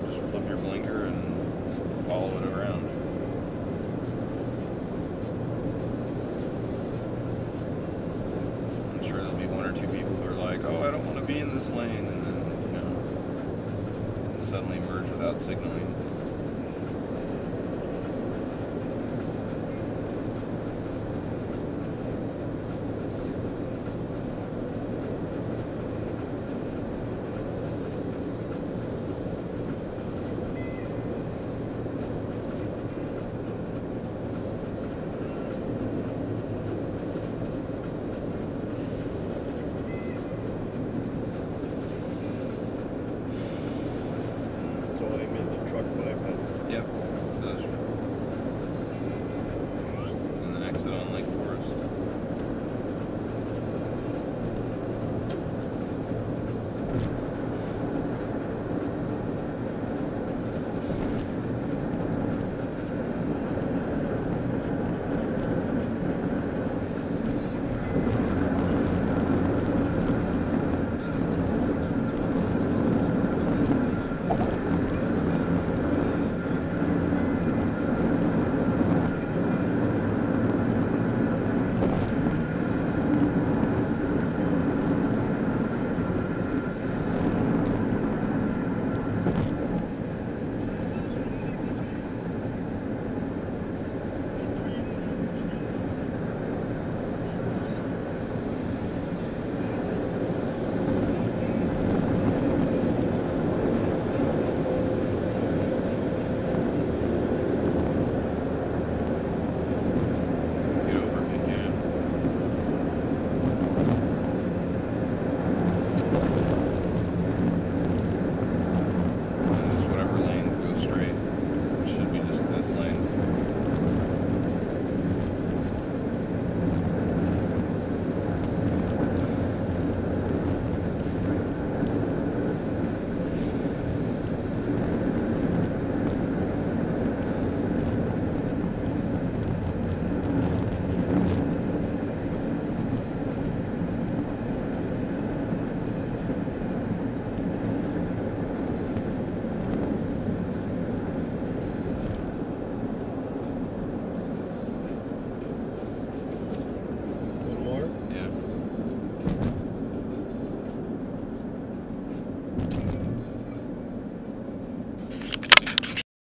Just flip your blinker and follow it around. I'm sure there'll be one or two people who are like, oh, I don't want to be in this lane, and then, you know, suddenly merge without signaling. Yep.